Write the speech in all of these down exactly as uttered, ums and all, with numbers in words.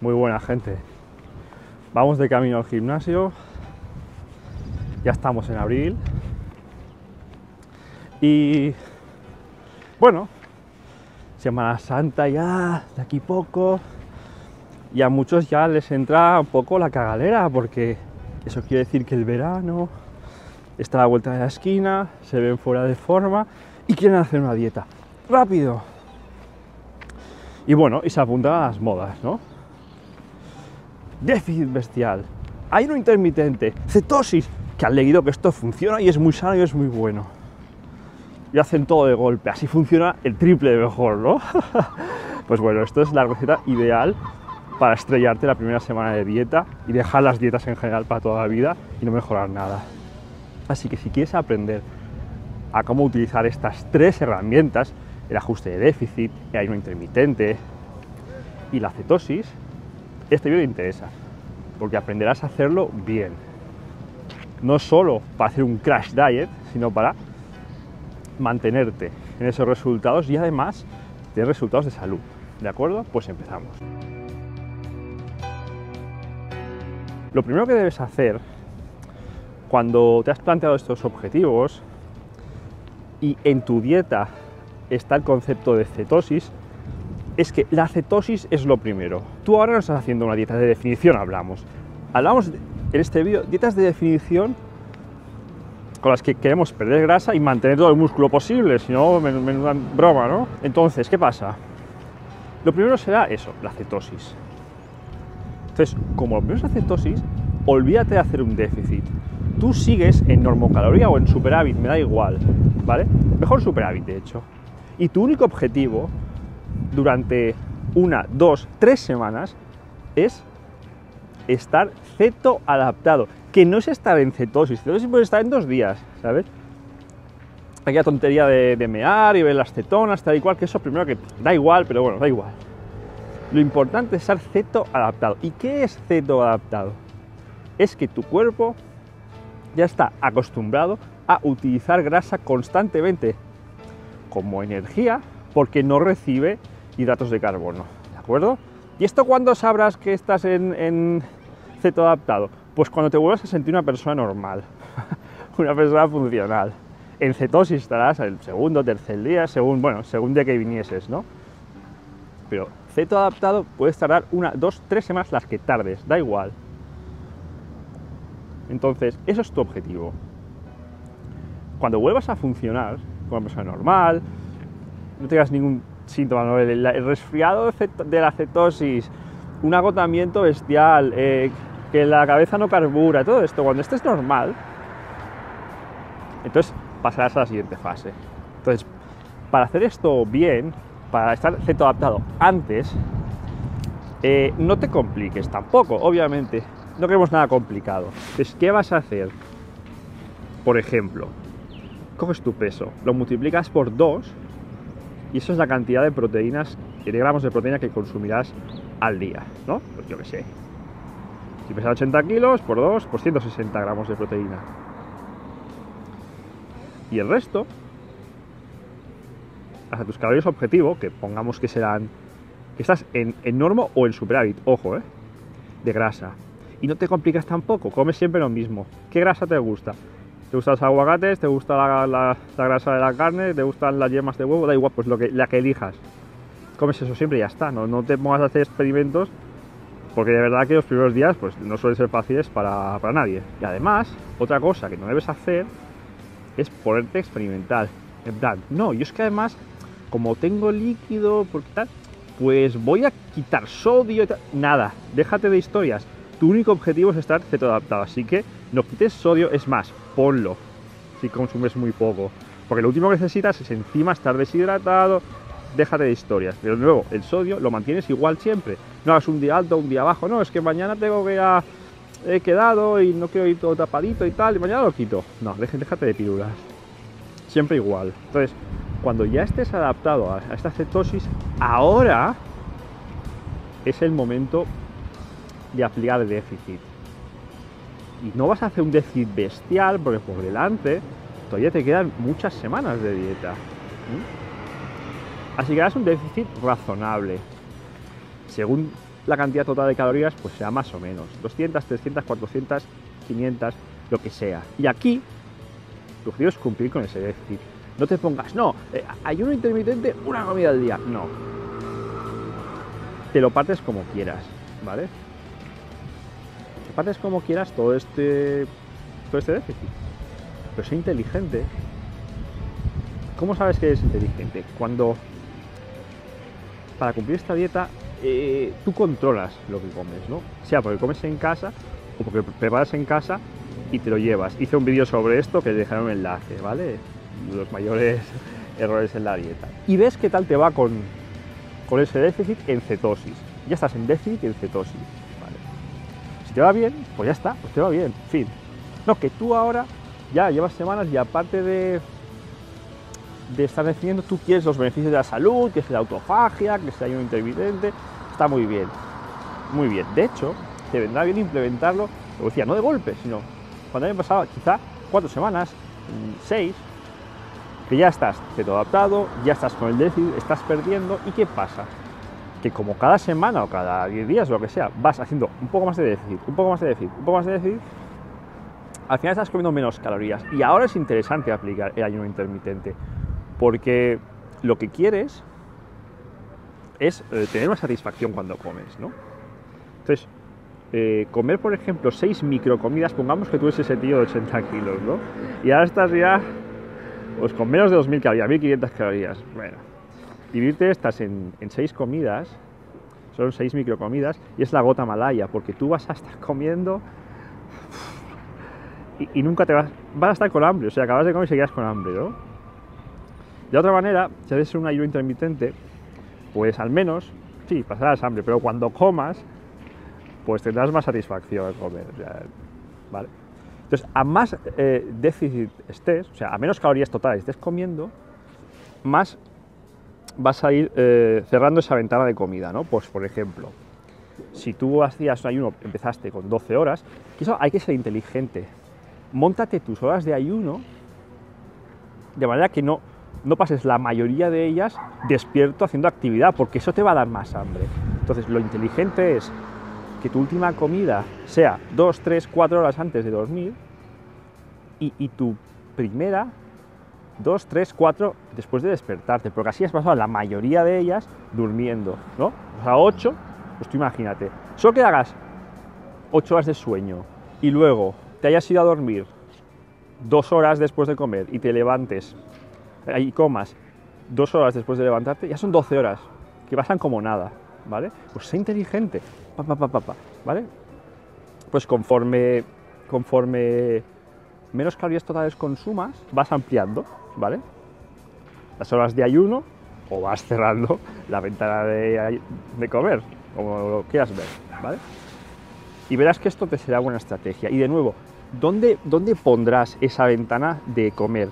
Muy buena gente, vamos de camino al gimnasio, ya estamos en abril y bueno, Semana Santa ya, de aquí poco, y a muchos ya les entra un poco la cagalera porque eso quiere decir que el verano está a la vuelta de la esquina, se ven fuera de forma y quieren hacer una dieta, rápido, y bueno, y se apuntan a las modas, ¿no? Déficit bestial, ayuno intermitente, cetosis, que han leído que esto funciona y es muy sano y es muy bueno. Y hacen todo de golpe, así funciona el triple de mejor, ¿no? Pues bueno, esto es la receta ideal para estrellarte la primera semana de dieta y dejar las dietas en general para toda la vida y no mejorar nada. Así que si quieres aprender a cómo utilizar estas tres herramientas, el ajuste de déficit, el ayuno intermitente y la cetosis, este vídeo te interesa, porque aprenderás a hacerlo bien. No solo para hacer un crash diet, sino para mantenerte en esos resultados y además tener resultados de salud. ¿De acuerdo? Pues empezamos. Lo primero que debes hacer cuando te has planteado estos objetivos y en tu dieta está el concepto de cetosis, es que la cetosis es lo primero. Tú ahora no estás haciendo una dieta de definición, hablamos. Hablamos de, en este vídeo, dietas de definición con las que queremos perder grasa y mantener todo el músculo posible, si no, men menuda broma, ¿no? Entonces, ¿qué pasa? Lo primero será eso, la cetosis. Entonces, como lo primero es la cetosis, olvídate de hacer un déficit. Tú sigues en normocaloría o en superávit, me da igual, ¿vale? Mejor superávit, de hecho. Y tu único objetivo durante una, dos, tres semanas es estar ceto adaptado, que no es estar en cetosis, cetosis puede estar en dos días, ¿sabes? Aquella tontería de, de mear y ver las cetonas, tal y cual, que eso primero que da igual, pero bueno, da igual. Lo importante es estar ceto adaptado. ¿Y qué es ceto adaptado? Es que tu cuerpo ya está acostumbrado a utilizar grasa constantemente como energía, porque no recibe hidratos de carbono, ¿de acuerdo? ¿Y esto cuándo sabrás que estás en, en ceto adaptado? Pues cuando te vuelvas a sentir una persona normal, una persona funcional. En cetosis estarás el segundo, tercer día, según, bueno, según de que vinieses, ¿no? Pero ceto adaptado puedes tardar una, dos, tres semanas, las que tardes, da igual. Entonces, eso es tu objetivo. Cuando vuelvas a funcionar como una persona normal, no tengas ningún síntoma, ¿no? el, el resfriado de la cetosis, un agotamiento bestial, eh, que la cabeza no carbura, todo esto, cuando estés normal, entonces pasarás a la siguiente fase. Entonces, para hacer esto bien, para estar ceto adaptado antes, eh, no te compliques tampoco, obviamente, no queremos nada complicado. Entonces, ¿qué vas a hacer? Por ejemplo, coges tu peso, lo multiplicas por dos, y eso es la cantidad de proteínas, de gramos de proteína que consumirás al día, ¿no? Pues yo qué sé. Si pesas ochenta kilos, por dos, pues ciento sesenta gramos de proteína. Y el resto, hasta tus calorías objetivo, que pongamos que serán, que estás en, en normo o en superávit, ojo, ¿eh? De grasa. Y no te complicas tampoco, comes siempre lo mismo. ¿Qué grasa te gusta? ¿Te gustan los aguacates? ¿Te gusta la, la, la grasa de la carne? ¿Te gustan las yemas de huevo? Da igual, pues lo que, la que elijas. Comes eso siempre y ya está. No, no te pongas a hacer experimentos, porque de verdad que los primeros días pues, no suelen ser fáciles para, para nadie. Y además, otra cosa que no debes hacer es ponerte experimental. En plan, no, yo es que además, como tengo líquido, porque tal, pues voy a quitar sodio y tal. Nada, déjate de historias. Tu único objetivo es estar ceto adaptado, así que no quites sodio, es más, ponlo si consumes muy poco, porque lo último que necesitas es encima estar deshidratado, déjate de historias, pero de nuevo, el sodio lo mantienes igual siempre, no hagas un día alto, un día bajo, no, es que mañana tengo que ir a... he quedado y no quiero ir todo tapadito y tal, y mañana lo quito, no, déjate de pirulas, siempre igual. Entonces, cuando ya estés adaptado a esta cetosis, ahora es el momento de aplicar el déficit. Y no vas a hacer un déficit bestial porque por delante todavía te quedan muchas semanas de dieta. ¿Mm? Así que harás un déficit razonable. Según la cantidad total de calorías pues sea más o menos doscientas, trescientas, cuatrocientas, quinientas, lo que sea. Y aquí tu objetivo es cumplir con ese déficit. No te pongas, no, eh, ayuno intermitente, una comida al día, no. Te lo partes como quieras, ¿vale? Te partes como quieras todo este, todo este déficit. Pero sé inteligente. ¿Cómo sabes que eres inteligente? Cuando, para cumplir esta dieta, eh, tú controlas lo que comes, ¿no? Sea porque comes en casa o porque preparas en casa y te lo llevas. Hice un vídeo sobre esto que dejaron un enlace, ¿vale? Los mayores errores en la dieta. Y ves qué tal te va con, con ese déficit en cetosis. Ya estás en déficit y en cetosis, ¿vale? Si te va bien, pues ya está, pues te va bien, fin. No, que tú ahora ya llevas semanas y aparte de... de estar decidiendo, tú quieres los beneficios de la salud, que es la autofagia, que es el ayuno intermitente, está muy bien, muy bien. De hecho, te vendrá bien implementarlo, como decía, no de golpe, sino cuando hayan pasado quizá cuatro semanas, seis, que ya estás ceto adaptado, ya estás con el déficit, estás perdiendo, ¿y qué pasa? Que como cada semana o cada diez días, lo que sea, vas haciendo un poco más de déficit, un poco más de déficit, un poco más de déficit, al final estás comiendo menos calorías. Y ahora es interesante aplicar el ayuno intermitente, porque lo que quieres es eh, tener una satisfacción cuando comes, ¿no? Entonces, eh, comer, por ejemplo, seis microcomidas, pongamos que tú eres ese tío de ochenta kilos, ¿no? Y ahora estás ya pues, con menos de dos mil calorías, mil quinientas calorías. Bueno, dividirte estas en, en seis comidas, son seis microcomidas, y es la gota malaya, porque tú vas a estar comiendo y, y nunca te vas, vas a estar con hambre, o sea, acabas de comer y seguirás con hambre, ¿no? De otra manera, si haces un ayuno intermitente, pues al menos, sí, pasarás hambre, pero cuando comas, pues tendrás más satisfacción al comer, ¿vale? Entonces, a más eh, déficit estés, o sea, a menos calorías totales estés comiendo, más vas a ir eh, cerrando esa ventana de comida, ¿no? Pues, por ejemplo, si tú hacías un ayuno, empezaste con doce horas, y eso hay que ser inteligente. Móntate tus horas de ayuno de manera que no... no pases la mayoría de ellas despierto haciendo actividad, porque eso te va a dar más hambre. Entonces, lo inteligente es que tu última comida sea dos, tres, cuatro horas antes de dormir y, y tu primera dos, tres, cuatro después de despertarte, porque así has pasado la mayoría de ellas durmiendo, ¿no? O sea, ocho, pues tú imagínate, solo que hagas ocho horas de sueño y luego te hayas ido a dormir dos horas después de comer y te levantes y comas dos horas después de levantarte, ya son doce horas, que pasan como nada, ¿vale? Pues sé inteligente, pa, pa, pa, pa, pa, ¿vale? Pues conforme, conforme menos calorías totales consumas, vas ampliando, ¿vale? Las horas de ayuno, o vas cerrando la ventana de, de comer, como lo quieras ver, ¿vale? Y verás que esto te será buena estrategia. Y de nuevo, ¿dónde, dónde pondrás esa ventana de comer?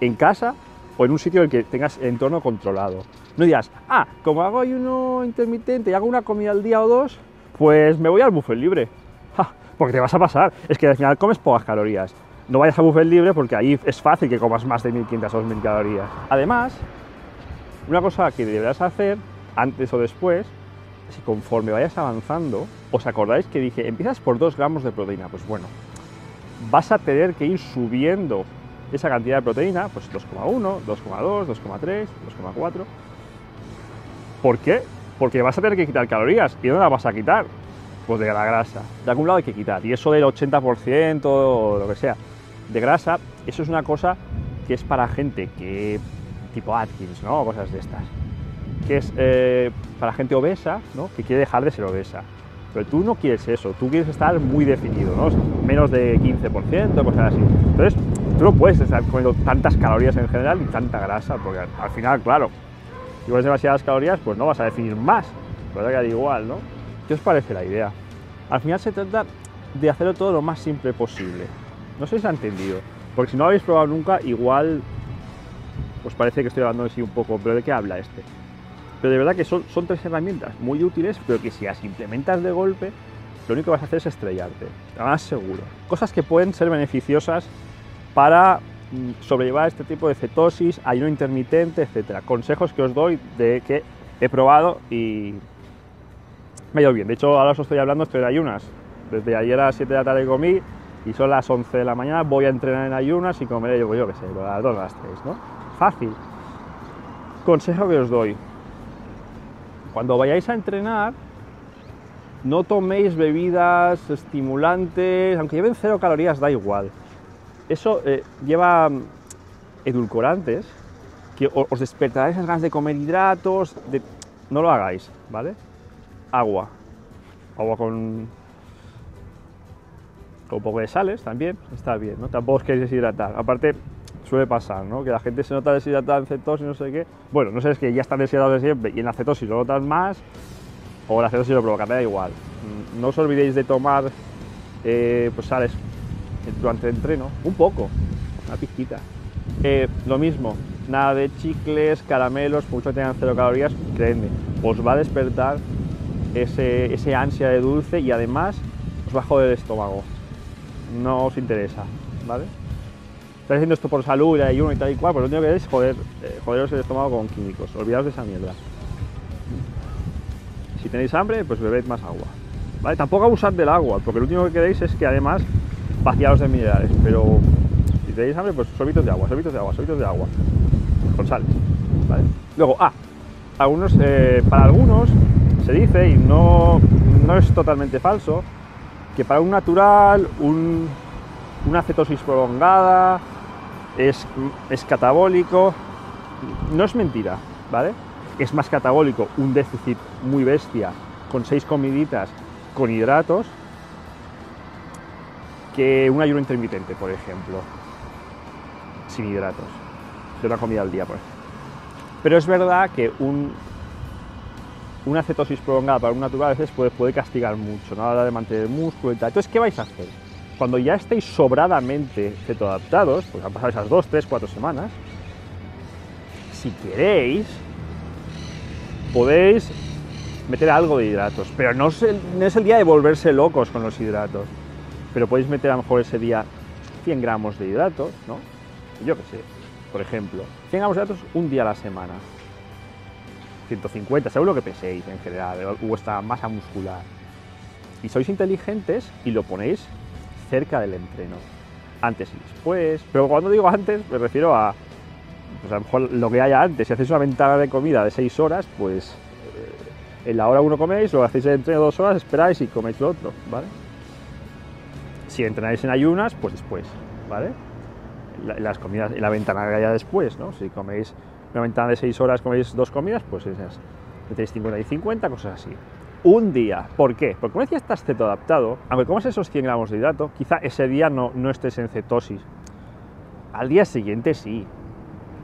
En casa o en un sitio en el que tengas el entorno controlado. No digas, ah, como hago ayuno intermitente y hago una comida al día o dos, pues me voy al buffet libre. Ja, porque te vas a pasar. Es que al final comes pocas calorías. No vayas al buffet libre porque ahí es fácil que comas más de mil quinientas o dos mil calorías. Además, una cosa que deberás hacer antes o después, si conforme vayas avanzando, os acordáis que dije, empiezas por dos gramos de proteína. Pues bueno, vas a tener que ir subiendo esa cantidad de proteína, pues dos coma uno, dos coma dos, dos coma tres, dos coma cuatro. ¿Por qué? Porque vas a tener que quitar calorías. ¿Y dónde las vas a quitar? Pues de la grasa. De algún lado hay que quitar. Y eso del ochenta por ciento o lo que sea de grasa, eso es una cosa que es para gente que tipo Atkins, ¿no? Cosas de estas. Que es eh, para gente obesa, ¿no? Que quiere dejar de ser obesa. Pero tú no quieres eso, tú quieres estar muy definido, ¿no? O sea, menos de quince por ciento, cosas así. Entonces, tú no puedes estar comiendo tantas calorías en general y tanta grasa, porque al final, claro, si comes demasiadas calorías, pues no vas a definir más, pero te queda igual, ¿no? ¿Qué os parece la idea? Al final se trata de hacerlo todo lo más simple posible. No sé si se ha entendido, porque si no lo habéis probado nunca, igual os parece que estoy hablando de sí un poco, pero ¿de qué habla este? Pero de verdad que son, son tres herramientas muy útiles, pero que si las implementas de golpe, lo único que vas a hacer es estrellarte, lo más seguro. Cosas que pueden ser beneficiosas para sobrellevar este tipo de cetosis, ayuno intermitente, etcétera. Consejos que os doy de que he probado y, me ha ido bien. De hecho, ahora os estoy hablando, estoy en ayunas. Desde ayer a las siete de la tarde comí y son las once de la mañana, voy a entrenar en ayunas y comeré, yo, yo qué sé, a las dos, a las tres, ¿no? Fácil. Consejo que os doy. Cuando vayáis a entrenar, no toméis bebidas estimulantes, aunque lleven cero calorías, da igual. Eso eh, lleva edulcorantes, que os despertará esas ganas de comer hidratos, de... no lo hagáis, ¿vale? Agua. Agua con... un poco de sales también, está bien, ¿no? Tampoco os queréis deshidratar. Aparte, suele pasar, ¿no? Que la gente se nota deshidratada en cetosis, no sé qué. Bueno, no sé, es que ya están deshidratados de siempre y en la cetosis lo notas más, o la cetosis lo provoca, da igual. No os olvidéis de tomar eh, pues sales durante el entreno, un poco, una pizquita. Eh, lo mismo, nada de chicles, caramelos, mucho que tengan cero calorías, creedme, os va a despertar ese, ese ansia de dulce y además os va a joder el estómago. No os interesa, ¿vale? Estáis haciendo esto por salud, el ayuno y tal y cual, pues lo único que es joder, eh, joderos el estómago con químicos. Olvidaos de esa mierda. Si tenéis hambre, pues bebed más agua, ¿vale? Tampoco abusad del agua, porque lo único que queréis es que además vaciaros de minerales. Pero si tenéis hambre, pues sorbitos de agua, sorbitos de agua, sorbitos de agua. Con sales, ¿vale? Luego, ah, algunos, eh, para algunos se dice, y no, no es totalmente falso, que para un natural, un, una cetosis prolongada, es, es catabólico. No es mentira, ¿vale? Es más catabólico un déficit muy bestia, con seis comiditas, con hidratos, que un ayuno intermitente, por ejemplo, sin hidratos, de una comida al día, por ejemplo. Pero es verdad que un... una cetosis prolongada para un natural a veces puede, puede castigar mucho, ¿no? A la hora de mantener el músculo y tal. Entonces, ¿qué vais a hacer? Cuando ya estéis sobradamente cetoadaptados, pues han pasado esas dos, tres, cuatro semanas, si queréis, podéis meter algo de hidratos, pero no es el, no es el día de volverse locos con los hidratos, pero podéis meter a lo mejor ese día cien gramos de hidratos, ¿no? Yo qué sé, por ejemplo, cien gramos de hidratos un día a la semana. ciento cincuenta, seguro que peséis en general, vuestra masa muscular. Y sois inteligentes y lo ponéis cerca del entreno, antes y después. Pero cuando digo antes, me refiero a, pues a lo mejor lo que haya antes. Si hacéis una ventana de comida de seis horas, pues eh, en la hora uno coméis, luego hacéis el entreno dos horas, esperáis y coméis lo otro, ¿vale? Si entrenáis en ayunas, pues después, ¿vale? La, las comidas, en la ventana que haya después, ¿no? Si coméis una ventana de seis horas, coméis dos comidas, pues esas, metéis cincuenta y cincuenta, cosas así. Un día, ¿por qué? Porque como decía, estás cetoadaptado, aunque comas esos cien gramos de hidrato, quizá ese día no, no estés en cetosis. Al día siguiente sí,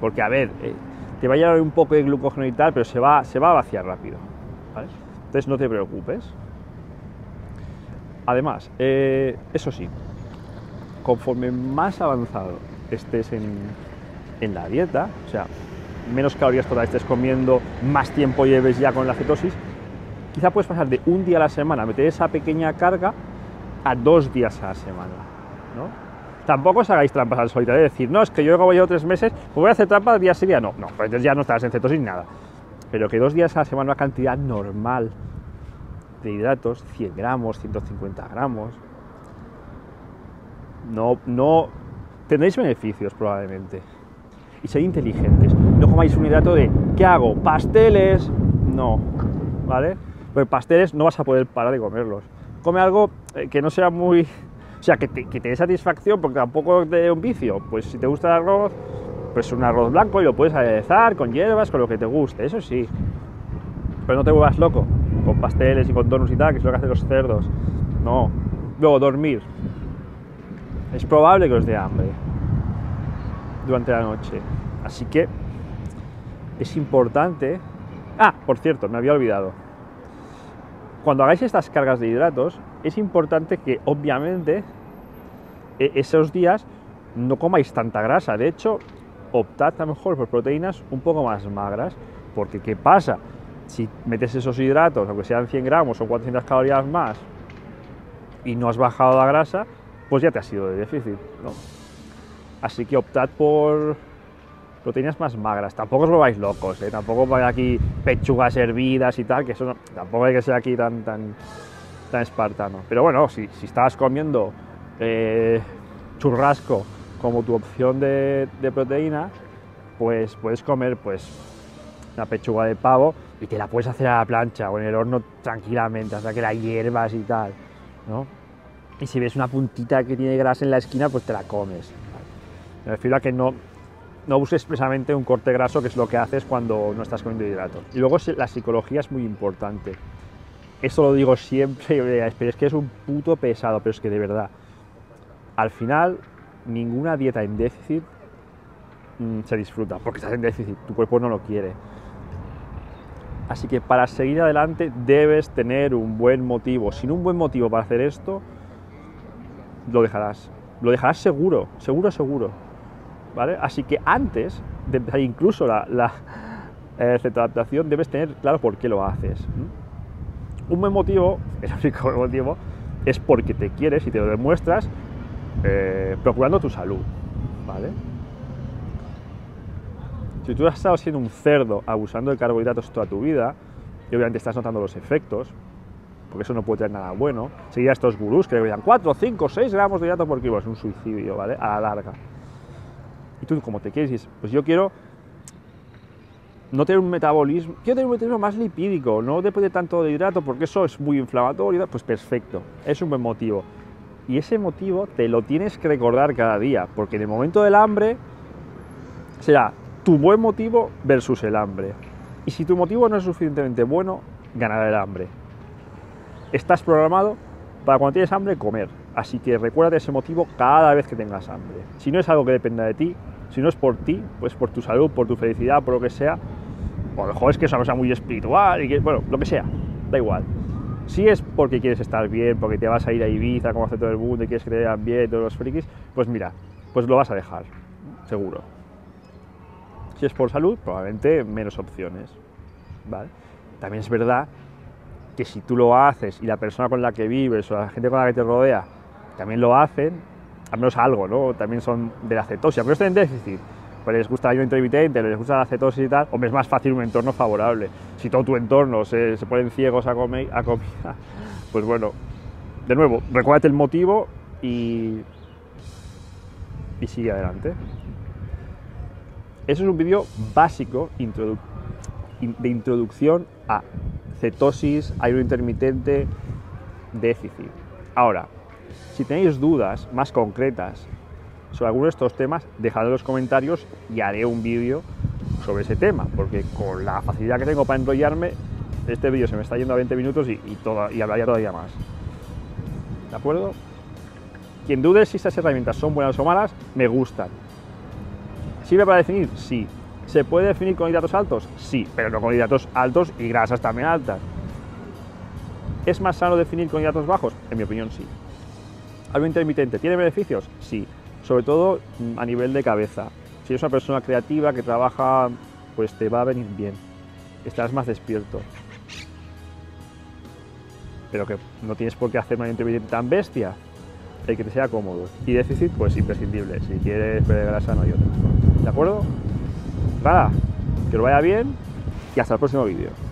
porque a ver, eh, te va a llevar un poco de glucógeno y tal, pero se va, se va a vaciar rápido, ¿vale? Entonces no te preocupes. Además, eh, eso sí, conforme más avanzado estés en, en la dieta, o sea, menos calorías totales estés comiendo, más tiempo lleves ya con la cetosis, quizá puedes pasar de un día a la semana, meter esa pequeña carga, a dos días a la semana, ¿no? Tampoco os hagáis trampas al solitario de decir, no, es que yo como llevo tres meses, pues voy a hacer trampas día sí día no. No, pues ya no estarás en cetosis ni nada. Pero que dos días a la semana, una cantidad normal de hidratos, cien gramos, ciento cincuenta gramos, no, no tendréis beneficios probablemente. Y ser inteligentes. No comáis un hidrato de, ¿qué hago? ¿Pasteles? No, ¿vale? Porque pasteles no vas a poder parar de comerlos. Come algo que no sea muy... o sea, que te, que te dé satisfacción, porque tampoco te dé un vicio. Pues si te gusta el arroz, pues un arroz blanco y lo puedes aderezar con hierbas, con lo que te guste, eso sí. Pero no te vuelvas loco con pasteles y con donuts y tal, que es lo que hacen los cerdos. No. Luego, dormir. Es probable que os dé hambre durante la noche, así que es importante. Ah, por cierto, me había olvidado, cuando hagáis estas cargas de hidratos es importante que obviamente esos días no comáis tanta grasa. De hecho, optad a lo mejor por proteínas un poco más magras, porque ¿qué pasa? Si metes esos hidratos, aunque sean cien gramos o cuatrocientas calorías más, y no has bajado la grasa, pues ya te has ido de déficit, ¿no? Así que optad por proteínas más magras, tampoco os volváis locos, ¿eh? Tampoco vaya aquí pechugas hervidas y tal, que eso no, tampoco hay que ser aquí tan, tan, tan espartano. Pero bueno, si, si estabas comiendo eh, churrasco como tu opción de, de proteína, pues puedes comer pues una pechuga de pavo y te la puedes hacer a la plancha o en el horno tranquilamente, hasta que la hierbas y tal, ¿no? Y si ves una puntita que tiene grasa en la esquina, pues te la comes. Me refiero a que no, no uses expresamente un corte graso, que es lo que haces cuando no estás comiendo hidratos. Y luego la psicología es muy importante. Eso lo digo siempre, pero es que es un puto pesado, pero es que de verdad. Al final, ninguna dieta en déficit mmm, se disfruta, porque estás en déficit, tu cuerpo no lo quiere. Así que para seguir adelante debes tener un buen motivo. Sin un buen motivo para hacer esto, lo dejarás. Lo dejarás seguro, seguro, seguro. ¿Vale? Así que antes de empezar incluso la, la eh, cetoadaptación, debes tener claro por qué lo haces. ¿Mm? Un buen motivo, el único motivo, es porque te quieres y te lo demuestras eh, procurando tu salud. ¿Vale? Si tú has estado siendo un cerdo abusando de carbohidratos toda tu vida, y obviamente estás notando los efectos, porque eso no puede tener nada bueno, seguir a estos gurús que le veían cuatro, cinco, seis gramos de hidratos por kilo, es un suicidio, ¿vale? A la larga. Y tú, como te quieres, dices, pues yo quiero no tener un metabolismo, quiero tener un metabolismo más lipídico, no depende tanto de hidrato, porque eso es muy inflamatorio, pues perfecto, es un buen motivo. Y ese motivo te lo tienes que recordar cada día, porque en el momento del hambre será tu buen motivo versus el hambre. Y si tu motivo no es suficientemente bueno, ganará el hambre. Estás programado para cuando tienes hambre comer, así que recuérdate ese motivo cada vez que tengas hambre. Si no es algo que dependa de ti, si no es por ti, pues por tu salud, por tu felicidad, por lo que sea, o a lo mejor es que es una cosa muy espiritual, y que, bueno, lo que sea, da igual. Si es porque quieres estar bien, porque te vas a ir a Ibiza como hace todo el mundo y quieres que te vean bien todos los frikis, pues mira, pues lo vas a dejar, seguro. Si es por salud, probablemente menos opciones, ¿vale? También es verdad que si tú lo haces y la persona con la que vives o la gente con la que te rodea también lo hacen, al menos algo, ¿no? También son de la cetosis, pero están en déficit, pues les gusta el ayuno intermitente, les gusta la cetosis y tal, hombre, es más fácil un entorno favorable. Si todo tu entorno se, se ponen ciegos a, comer, a comida, pues bueno, de nuevo, recuérdate el motivo y, y sigue adelante. Eso es un vídeo básico introdu de introducción a cetosis, ayuno intermitente, déficit. Ahora, si tenéis dudas más concretas sobre alguno de estos temas, dejadlo en los comentarios y haré un vídeo sobre ese tema, porque con la facilidad que tengo para enrollarme, este vídeo se me está yendo a veinte minutos y, y, toda, y hablaría todavía más. ¿De acuerdo? Quien dude si estas herramientas son buenas o malas, me gustan. ¿Sirve para definir? Sí. ¿Se puede definir con hidratos altos? Sí, pero no con hidratos altos y grasas también altas. ¿Es más sano definir con hidratos bajos? En mi opinión, sí. ¿Algo intermitente tiene beneficios? Sí, sobre todo a nivel de cabeza. Si eres una persona creativa que trabaja, pues te va a venir bien. Estarás más despierto. Pero que no tienes por qué hacer un intermitente tan bestia. El que te sea cómodo. Y déficit, pues imprescindible. Si quieres perder grasa, no hay otra. ¿De acuerdo? Nada, que os vaya bien y hasta el próximo vídeo.